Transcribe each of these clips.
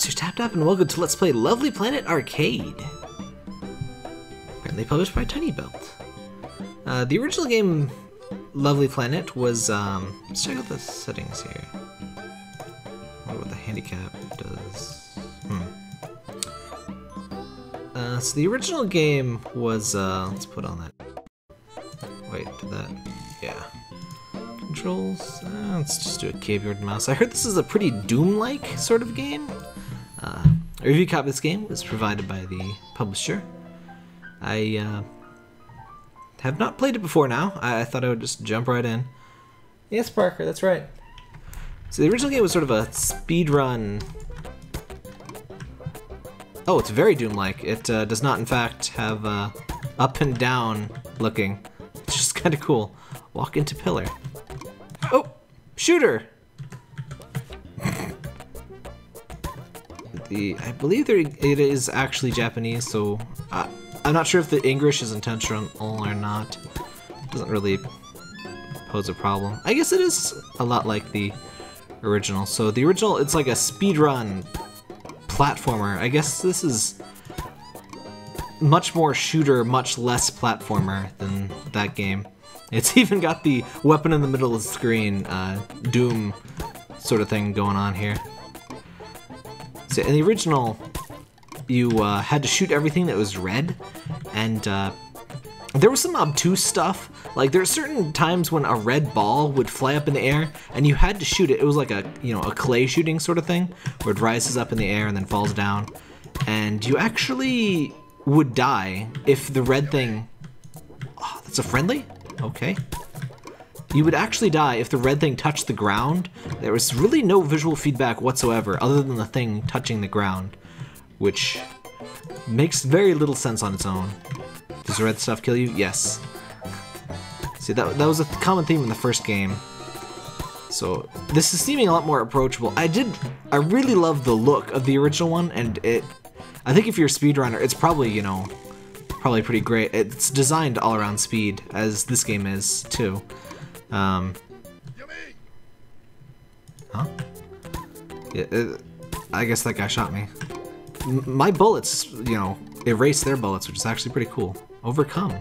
Mr. TapTap, and welcome to Let's Play Lovely Planet Arcade. Apparently published by Tiny Belt. The original game, Lovely Planet, was, let's check out the settings here. I wonder what the handicap does. So the original game was, let's put on that. Wait, did that, yeah. Controls, let's just do a keyboard and mouse. I heard this is a pretty Doom-like sort of game. A review copy of this game was provided by the publisher. I have not played it before now. I thought I would just jump right in. Yes, Parker, that's right. So the original game was sort of a speedrun. Oh, it's very Doom-like. It does not, in fact, have up and down looking. It's just kind of cool. Walk into pillar. Oh! Shooter! I believe it is actually Japanese, so I'm not sure if the English is intentional or not. It doesn't really pose a problem. I guess it is a lot like the original. So the original, it's like a speedrun platformer. I guess this is much more shooter, much less platformer than that game. It's even got the weapon in the middle of the screen, Doom sort of thing going on here. So in the original, you had to shoot everything that was red, and there was some obtuse stuff. Like, there are certain times when a red ball would fly up in the air, and you had to shoot it. It was like a, you know, a clay shooting sort of thing, where it rises up in the air and then falls down. And you actually would die if the red thing... Oh, that's a friendly? Okay. You would actually die if the red thing touched the ground. There was really no visual feedback whatsoever, other than the thing touching the ground, which makes very little sense on its own. Does the red stuff kill you? Yes. See, that was a common theme in the first game. So this is seeming a lot more approachable. I really love the look of the original one, and I think if you're a speedrunner, it's probably, you know, probably pretty great. It's designed all around speed, as this game is too. Huh? Yeah, I guess that guy shot me. My bullets, you know, erase their bullets, which is actually pretty cool. Overcome.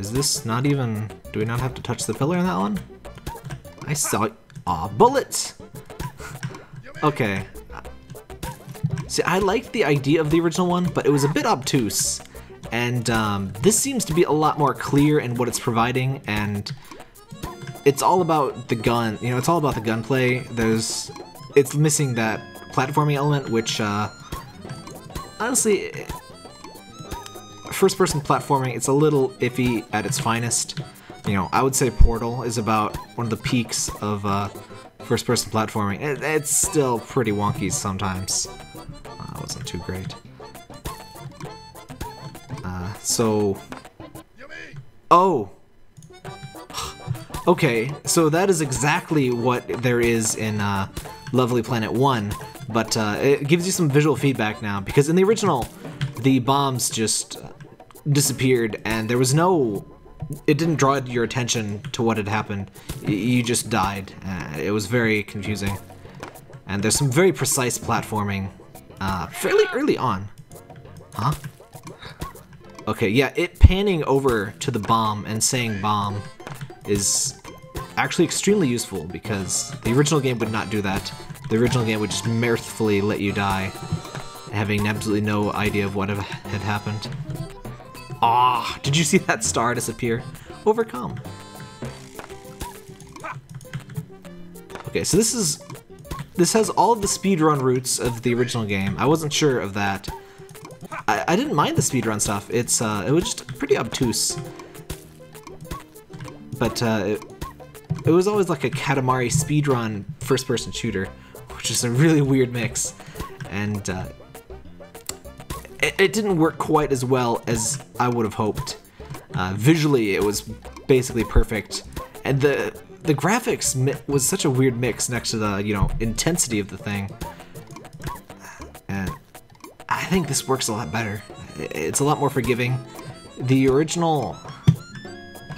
Is this not even... Do we not have to touch the pillar in that one? I saw... Aw, bullets! Okay. See, I liked the idea of the original one, but it was a bit obtuse, and this seems to be a lot more clear in what it's providing, and it's all about the gun. You know, it's all about the gunplay. It's missing that platforming element, which honestly, first-person platforming, it's a little iffy at its finest. You know, I would say Portal is about one of the peaks of first-person platforming. It's still pretty wonky sometimes. Wasn't too great. So... Oh! Okay, so that is exactly what there is in Lovely Planet 1, but it gives you some visual feedback now, because in the original, the bombs just disappeared, and there was no... It didn't draw your attention to what had happened. You just died. It was very confusing. And there's some very precise platforming fairly early on. Huh? Okay, yeah, it panning over to the bomb and saying bomb is actually extremely useful, because the original game would not do that. The original game would just mirthfully let you die, having absolutely no idea of what had happened. Ah, did you see that star disappear? Overcome. Okay, so this is... This has all of the speedrun routes of the original game. I wasn't sure of that. I didn't mind the speedrun stuff. It's it was just pretty obtuse. But it was always like a Katamari speedrun first-person shooter, which is a really weird mix. And it didn't work quite as well as I would have hoped. Visually, it was basically perfect. And the graphics was such a weird mix next to the, you know, intensity of the thing. And I think this works a lot better. It's a lot more forgiving. The original,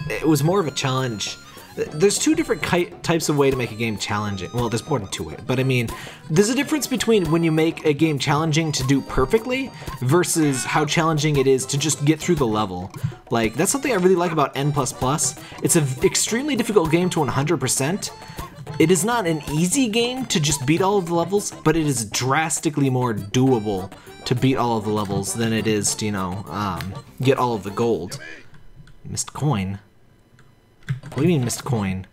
it was more of a challenge There's two different types of way to make a game challenging. Well, there's more than two ways, but I mean, there's a difference between when you make a game challenging to do perfectly versus how challenging it is to just get through the level. Like, that's something I really like about N++. It's an extremely difficult game to 100%. It is not an easy game to just beat all of the levels, but it is drastically more doable to beat all of the levels than it is to, you know, get all of the gold. Missed coin. What do you mean, missed coin?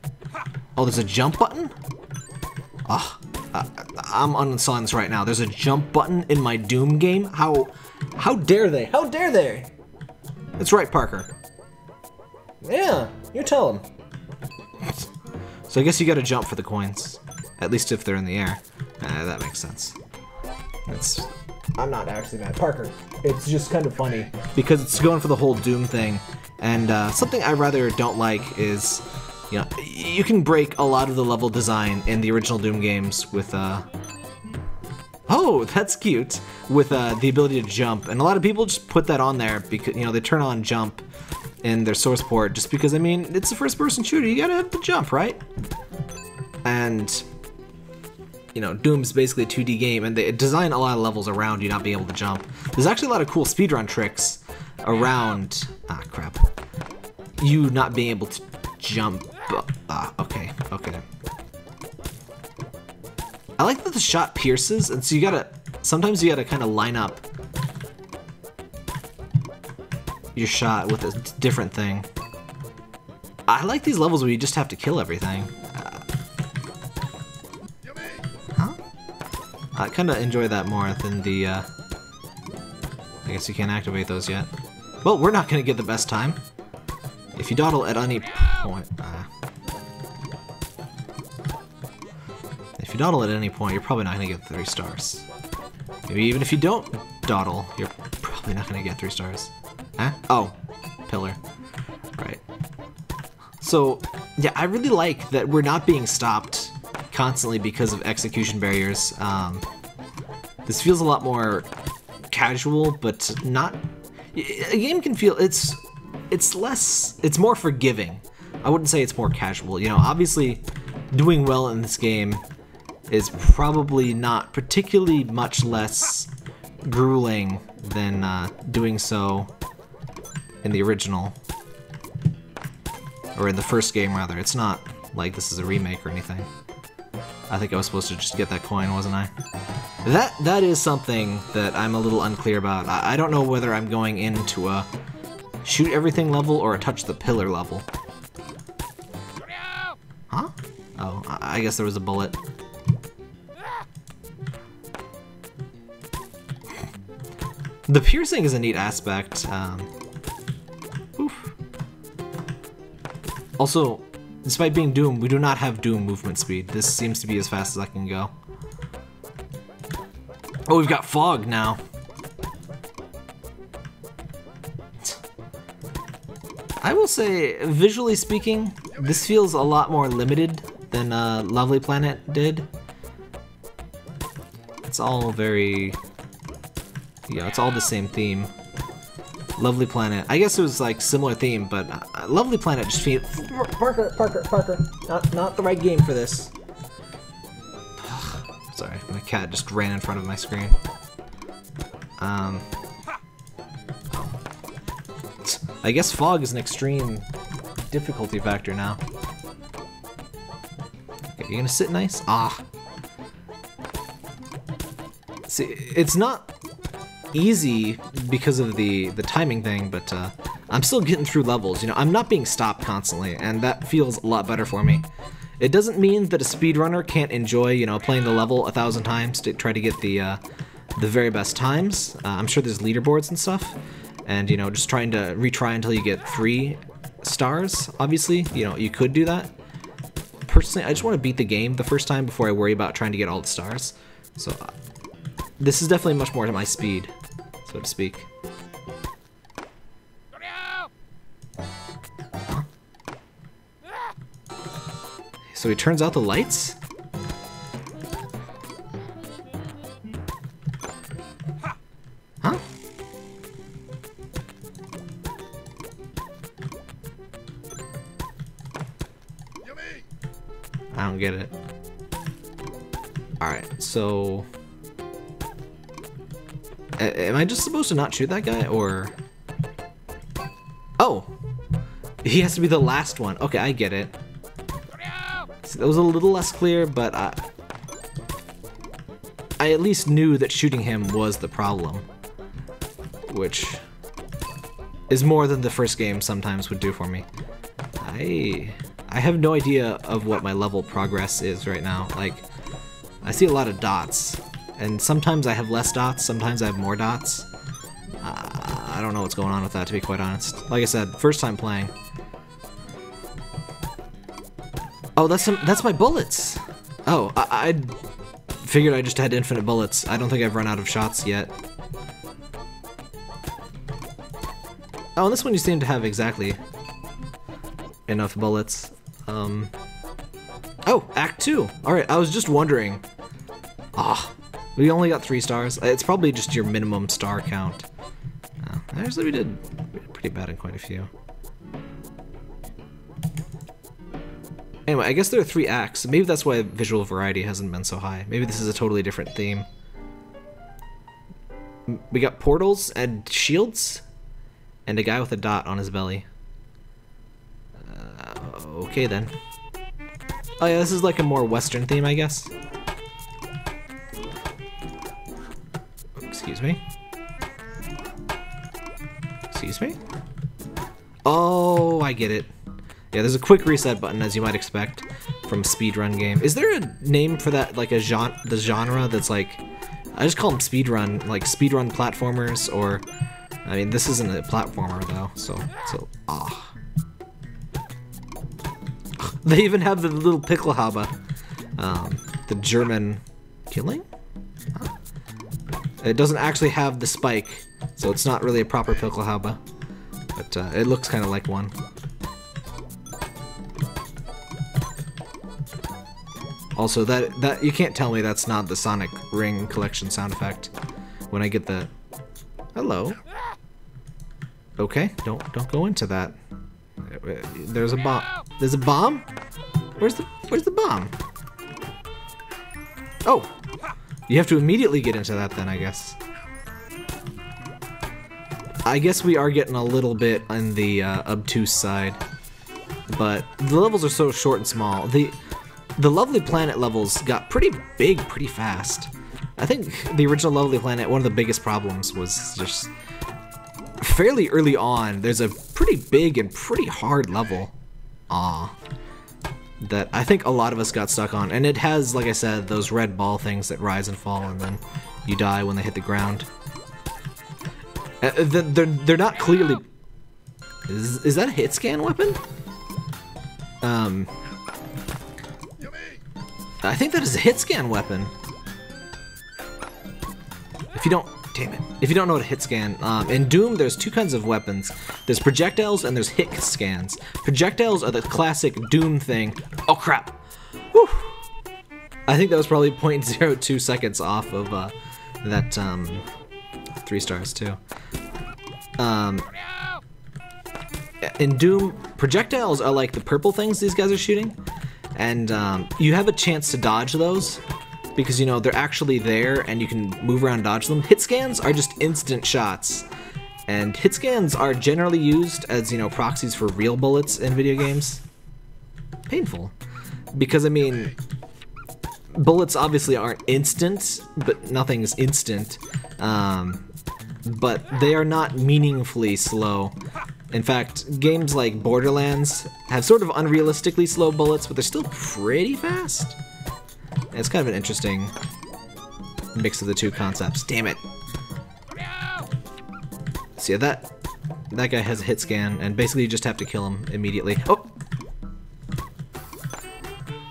Oh, there's a jump button? Oh, I'm unselling this right now. There's a jump button in my Doom game? How dare they? How dare they? That's right, Parker. Yeah, you tell them. So I guess you gotta jump for the coins. At least if they're in the air. That makes sense. That's... I'm not actually mad. Parker, it's just kind of funny because it's going for the whole Doom thing. And something I rather don't like is, you know, you can break a lot of the level design in the original Doom games with, oh, that's cute, with the ability to jump. And a lot of people just put that on there because, you know, they turn on jump in their source port just because, I mean, it's a first-person shooter, you gotta have the jump, right? And, you know, Doom's basically a 2D game, and they design a lot of levels around you not being able to jump. There's actually a lot of cool speedrun tricks around, ah crap, you not being able to jump. Ah, okay, okay. I like that the shot pierces, and so you gotta, sometimes you gotta kind of line up your shot with a different thing. I like these levels where you just have to kill everything. Huh? I kind of enjoy that more than the, I guess you can't activate those yet. Well, we're not gonna get the best time. If you dawdle at any point... if you dawdle at any point, you're probably not gonna get 3 stars. Maybe even if you don't dawdle, you're probably not gonna get 3 stars. Huh? Oh. Pillar. Right. So, yeah, I really like that we're not being stopped constantly because of execution barriers. This feels a lot more casual, but not... A game can feel, it's more forgiving. I wouldn't say it's more casual. You know, obviously doing well in this game is probably not particularly much less grueling than doing so in the original, or in the first game rather. It's not like this is a remake or anything. I think I was supposed to just get that coin, wasn't I? That is something that I'm a little unclear about. I don't know whether I'm going into a shoot everything level or a touch the pillar level. Huh? Oh, I guess there was a bullet. The piercing is a neat aspect. Oof. Also, despite being Doom, we do not have Doom movement speed. This seems to be as fast as I can go. Oh, we've got fog now. I will say, visually speaking, this feels a lot more limited than Lovely Planet did. It's all very... Yeah, it's all the same theme. Lovely Planet. I guess it was like similar theme, but Lovely Planet just feels... Parker. Not the right game for this. Sorry, my cat just ran in front of my screen. I guess fog is an extreme difficulty factor now. Okay, you gonna sit nice? Ah! See, it's not easy because of the timing thing, but I'm still getting through levels, you know? I'm not being stopped constantly, and that feels a lot better for me. It doesn't mean that a speedrunner can't enjoy, you know, playing the level 1,000 times to try to get the very best times. I'm sure there's leaderboards and stuff, and, you know, just trying to retry until you get 3 stars, obviously. You know, you could do that. Personally, I just want to beat the game the first time before I worry about trying to get all the stars. So, this is definitely much more to my speed, so to speak. So he turns out the lights? Huh? I don't get it. Alright, so... Am I just supposed to not shoot that guy, or... Oh! He has to be the last one. Okay, I get it. So that was a little less clear, but I at least knew that shooting him was the problem. Which is more than the first game sometimes would do for me. I have no idea of what my level progress is right now. Like, I see a lot of dots, and sometimes I have less dots, sometimes I have more dots. I don't know what's going on with that, to be quite honest. Like I said, first time playing. Oh, that's my bullets! Oh, I figured I just had infinite bullets. I don't think I've run out of shots yet. Oh, and this one you seem to have exactly enough bullets. Oh, Act 2! Alright, I was just wondering. Ah, oh, we only got 3 stars. It's probably just your minimum star count. Oh, actually, we did pretty bad in quite a few. Anyway, I guess there are 3 acts. Maybe that's why visual variety hasn't been so high. Maybe this is a totally different theme. We got portals and shields, and a guy with a dot on his belly. Okay then. Oh yeah, this is like a more Western theme, I guess. Excuse me. Excuse me? Oh, I get it. Yeah, there's a quick reset button, as you might expect from a speedrun game. Is there a name for that, like a genre, the genre that's like... I just call them speedrun, like speedrun platformers, or... I mean, this isn't a platformer, though, so ah. They even have the little Pickelhaube, the German killing? Huh? It doesn't actually have the spike, so it's not really a proper Pickelhaube, but it looks kind of like one. Also, that you can't tell me that's not the Sonic Ring Collection sound effect when I get the hello. Okay, don't go into that. There's a bomb. There's a bomb? Where's the bomb? Oh, you have to immediately get into that then, I guess. I guess we are getting a little bit on the obtuse side, but the levels are so short and small. The Lovely Planet levels got pretty big pretty fast. I think the original Lovely Planet, one of the biggest problems was just fairly early on, there's a pretty big and pretty hard level that I think a lot of us got stuck on, and it has, like I said, those red ball things that rise and fall and then you die when they hit the ground. They're not clearly... Is that a hit scan weapon? I think that is a hit scan weapon. If you don't... Damn it. If you don't know what a hit scan, in Doom there's 2 kinds of weapons. There's projectiles and there's hit scans. Projectiles are the classic Doom thing. Oh crap! Whew. I think that was probably 0.02 seconds off of that 3 stars too. In Doom, projectiles are like the purple things these guys are shooting, and you have a chance to dodge those, because, you know, they're actually there and you can move around and dodge them. Hit scans are just instant shots. And hit scans are generally used as, you know, proxies for real bullets in video games. Painful. Because, I mean, bullets obviously aren't instant, but nothing is instant. But they are not meaningfully slow. In fact, games like Borderlands have sort of unrealistically slow bullets, but they're still pretty fast. It's kind of an interesting mix of the 2 concepts. Damn it! So yeah, that guy has a hit scan, and basically you just have to kill him immediately. Oh!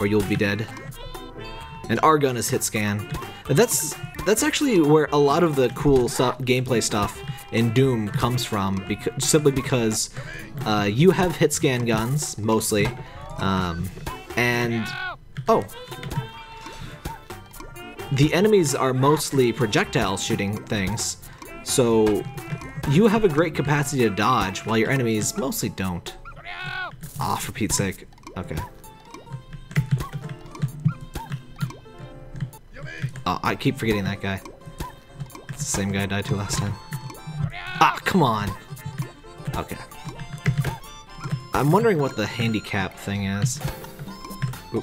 Or you'll be dead. And our gun is hit scan. And that's actually where a lot of the cool gameplay stuff in Doom comes from, because, simply because you have hit scan guns mostly, and oh. The enemies are mostly projectile shooting things, so you have a great capacity to dodge while your enemies mostly don't. Ah, for Pete's sake. Okay. Oh, I keep forgetting that guy. It's the same guy I died to last time. Ah, come on! Okay. I'm wondering what the handicap thing is. Oop.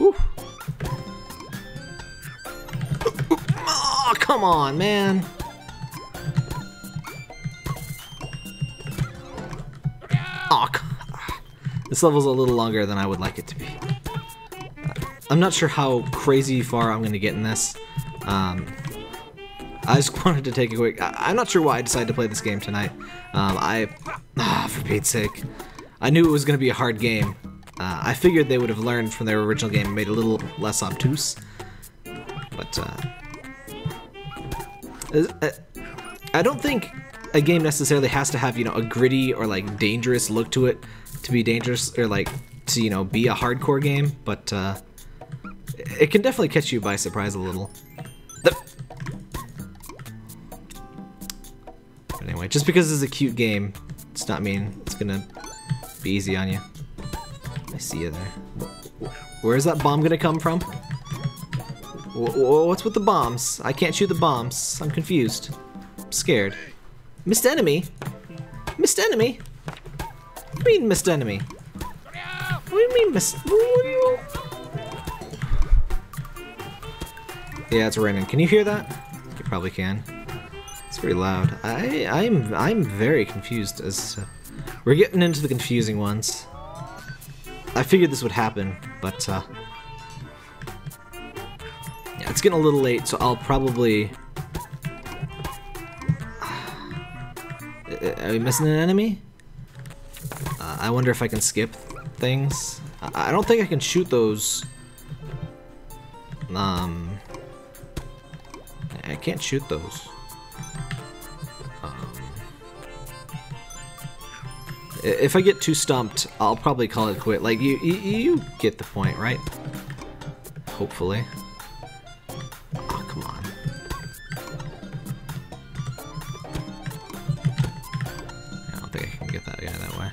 Woo. Oh, come on, man! Oh, this level's a little longer than I would like it to be. I'm not sure how crazy far I'm gonna get in this. I just wanted to take a quick... I'm not sure why I decided to play this game tonight. For Pete's sake. I knew it was going to be a hard game. I figured they would have learned from their original game and made it a little less obtuse. But, I don't think a game necessarily has to have, you know, a gritty or, like, dangerous look to it to be dangerous or, like, to, you know, be a hardcore game. But, it can definitely catch you by surprise a little. Anyway, just because it's a cute game, it's not mean it's gonna be easy on you. I see you there. Where is that bomb gonna come from? What's with the bombs? I can't shoot the bombs. I'm confused. I'm scared. Missed enemy? Missed enemy? What do you mean, missed enemy? What do you mean, missed... Yeah, it's raining. Can you hear that? You probably can. It's pretty loud. I'm very confused as to... We're getting into the confusing ones. I figured this would happen, but yeah, it's getting a little late, so I'll probably... Are we missing an enemy? I wonder if I can skip things. I don't think I can shoot those. I can't shoot those. If I get too stumped, I'll probably call it quit. Like, you get the point, right? Hopefully. Oh, come on. I don't think I can get that guy that way.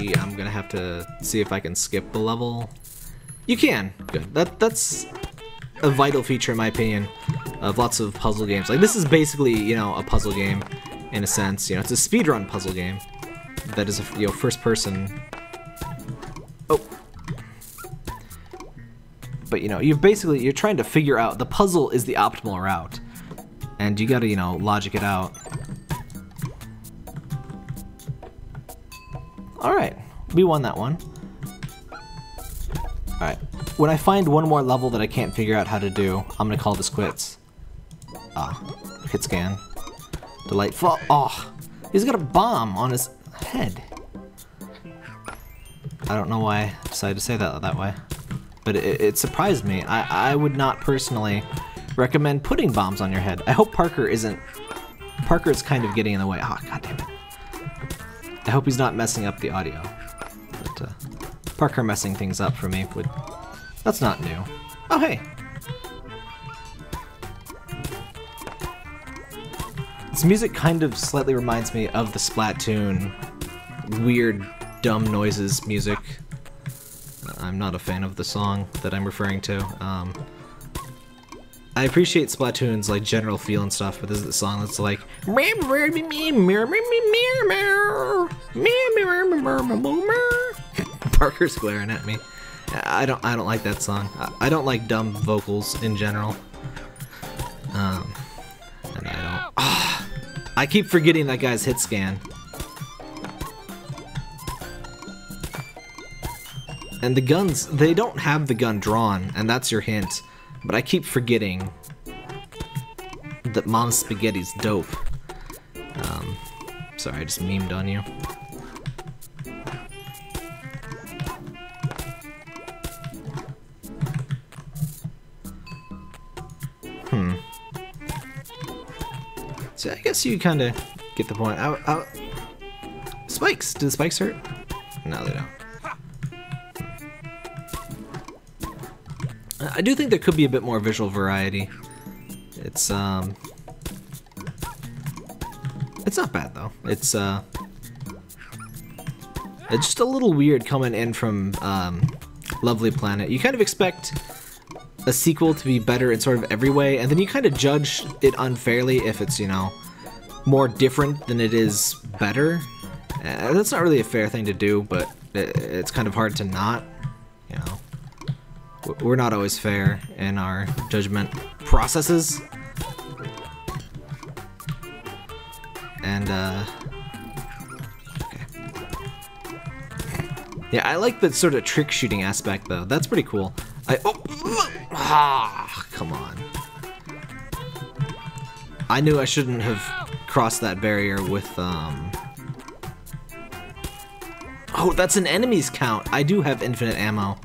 I'm gonna have to see if I can skip the level. You can. Good. That's a vital feature, in my opinion, of lots of puzzle games. Like, this is basically, you know, a puzzle game, in a sense. You know, it's a speedrun puzzle game. That is, you know, first person. Oh. But, you know, you're trying to figure out, the puzzle is the optimal route. And you gotta, you know, logic it out. Alright, we won that one. Alright, when I find one more level that I can't figure out how to do, I'm gonna call this quits. Ah, hit scan. Delightful. Oh, he's got a bomb on his head. I don't know why I decided to say that way, but it surprised me. I would not personally recommend putting bombs on your head. I hope Parker isn't. Parker's kind of getting in the way. Ah, goddammit. I hope he's not messing up the audio, but Parker messing things up for me would... That's not new. Oh, hey! This music kind of slightly reminds me of the Splatoon weird, dumb noises music. I'm not a fan of the song that I'm referring to. I appreciate Splatoon's, like, general feel and stuff, but this is the song that's like... Parker's glaring at me. I don't like that song. I don't like dumb vocals in general. And I don't... Oh, I keep forgetting that guy's hit scan. And the guns, they don't have the gun drawn, and that's your hint. But I keep forgetting that Mom's Spaghetti's dope. Sorry, I just memed on you. So I guess you kind of get the point. Spikes! Do the spikes hurt? No, they don't. I do think there could be a bit more visual variety. It's not bad though. It's just a little weird coming in from Lovely Planet. You kind of expect a sequel to be better in sort of every way, and then you kind of judge it unfairly if it's, you know, more different than it is better. That's not really a fair thing to do, but it's kind of hard to not, you know. We're not always fair in our judgment processes. And, okay. Yeah, I like the sort of trick shooting aspect, though. That's pretty cool. Ah, come on. I knew I shouldn't have crossed that barrier with, oh, that's an enemy's count. I do have infinite ammo.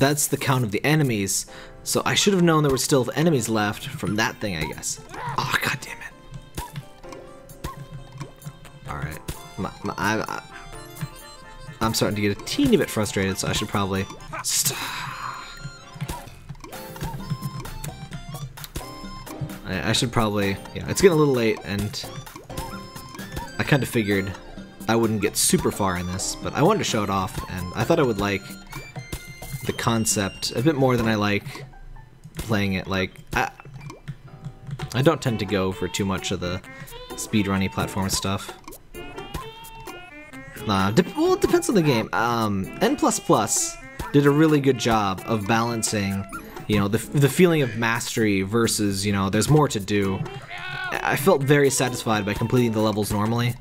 That's the count of the enemies, so I should have known there were still enemies left from that thing, I guess. Oh, god damn it! All right, I'm starting to get a teeny bit frustrated, so I should probably. I should probably. Yeah, it's getting a little late, and I kind of figured I wouldn't get super far in this, but I wanted to show it off, and I thought I would like the concept a bit more than I like playing it. Like, I don't tend to go for too much of the speedrunny platform stuff. Well, it depends on the game. N++ did a really good job of balancing, you know, the feeling of mastery versus, you know, there's more to do. I felt very satisfied by completing the levels normally,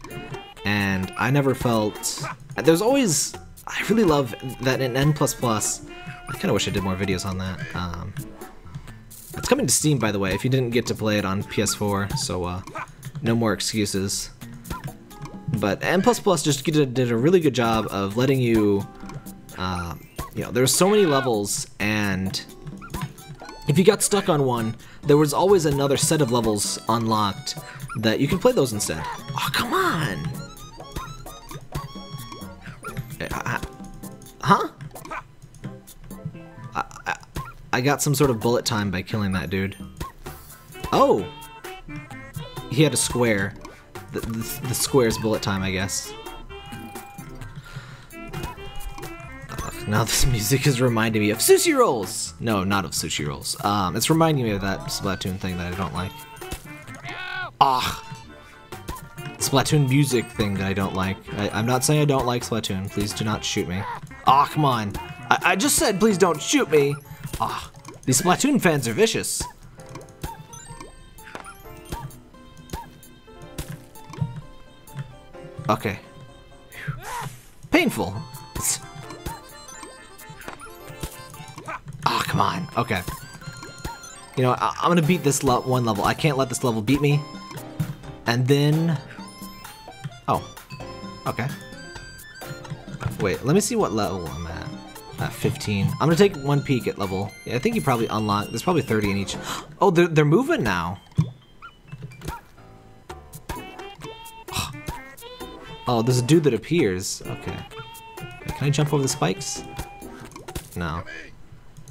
and I never felt... There's always... I really love that in N++, I kind of wish I did more videos on that. It's coming to Steam, by the way, if you didn't get to play it on PS4, so no more excuses. But N++ just did a really good job of letting you, you know, there's so many levels, and if you got stuck on one, there was always another set of levels unlocked that you can play those instead. Oh, come on! Huh? I got some sort of bullet time by killing that dude. Oh! He had a square. The square's bullet time, I guess. Now this music is reminding me of sushi rolls! No, not of sushi rolls. It's reminding me of that Splatoon thing that I don't like. Ah! Splatoon music thing that I don't like. I'm not saying I don't like Splatoon. Please do not shoot me. Aw, oh, come on. I just said please don't shoot me! Ah, oh, these Splatoon fans are vicious. Okay. Painful. Ah, oh, come on. Okay. You know, I'm gonna beat this one level. I can't let this level beat me. And then... Oh. Okay. Wait, let me see what level I'm at. 15. I'm gonna take one peek at level. Yeah, I think you probably unlock. There's probably 30 in each. Oh, they're moving now. Oh, there's a dude that appears. Okay. Can I jump over the spikes? No.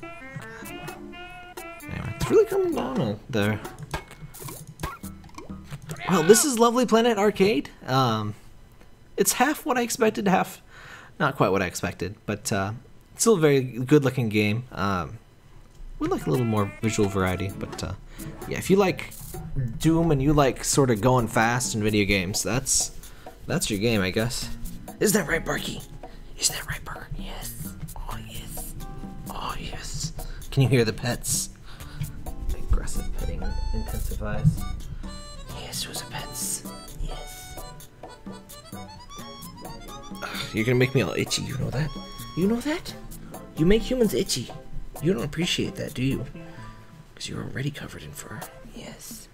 Anyway, it's really coming down there. Well, this is Lovely Planet Arcade. It's half what I expected, half. Not quite what I expected, but it's still a very good-looking game. Would like a little more visual variety, but yeah, if you like Doom and you like sort of going fast in video games, that's your game, I guess. Is that right, Barky? Is that right, Barker? Yes. Oh yes. Oh yes. Can you hear the pets? Aggressive petting intensifies. Yes, who's the pets? Yes. You're gonna make me all itchy, you know that? You know that? You make humans itchy. You don't appreciate that, do you? Because you're already covered in fur. Yes.